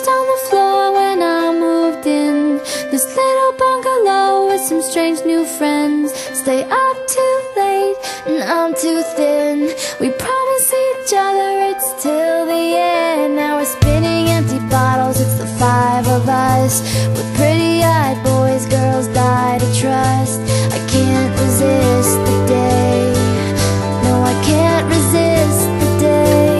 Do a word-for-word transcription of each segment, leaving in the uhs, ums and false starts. crashed on the floor when I moved in this little bungalow with some strange new friends. Stay up too late and I'm too thin. We promise each other it's till the end. Now we're spinning empty bottles, it's the five of us, with pretty-eyed boys girls die to trust. I can't resist the day. No, I can't resist the day.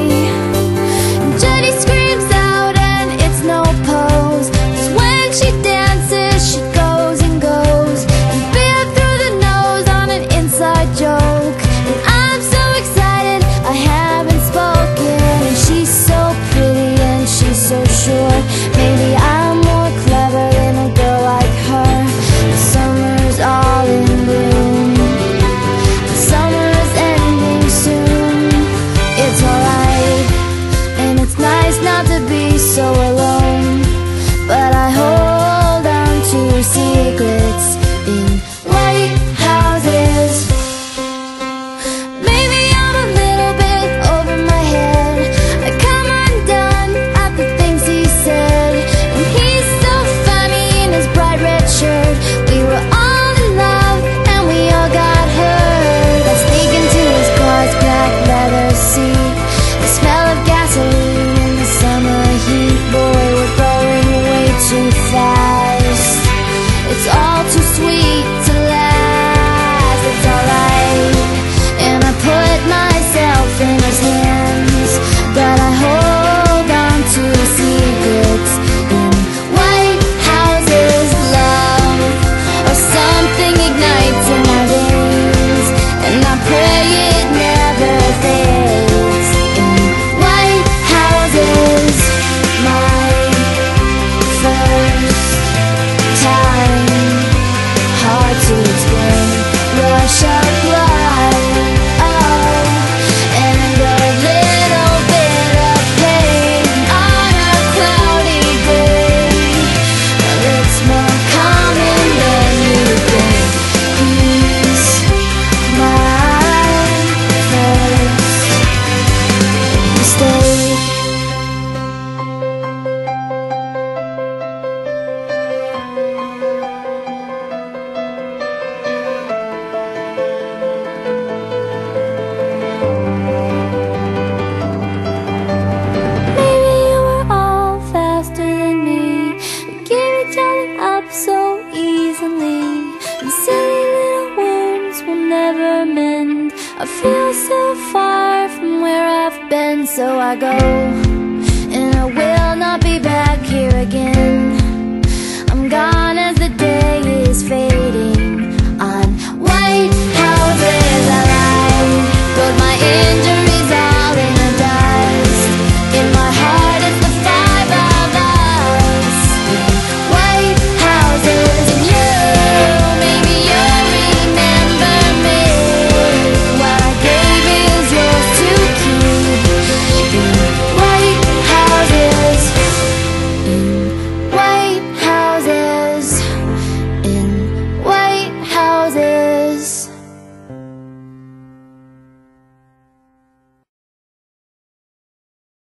And Judy screams out and it's no pose, 'cause when she dances she goes and goes, and beer through the nose on an inside joke. And I'm so excited I haven't spoken. And she's so pretty and she's so sure. Maybe I'm more clever than a girl like her. The summer's all in bloom. The summer's ending soon. It's alright, and it's nice not to be so alone, but I hold on to secrets in lighthouses. Maybe I'm a little bit over my head. I come undone at the things he said. And he's so funny in his bright red shirt. We were all in love and we all got hurt. I sneak into his car's black leather seat. The smell of gasoline in the summer heat. Boy, we're growing way too fast. It's all too sweet to last. It's alright, and I put myself in his hands, but I hold on to secrets in White House's love, or something ignites in my veins, and I pray it never fails. In White House's my first time, hard to explain. Rush of blood, oh, and a little bit of pain on a cloudy day. Well, it's more common than you think. He's my first mistake. Maybe you were all faster than me. We give each other up so easily. And silly little wounds will never mend. I feel so far from where I've been, so I go, and I will not be back here again.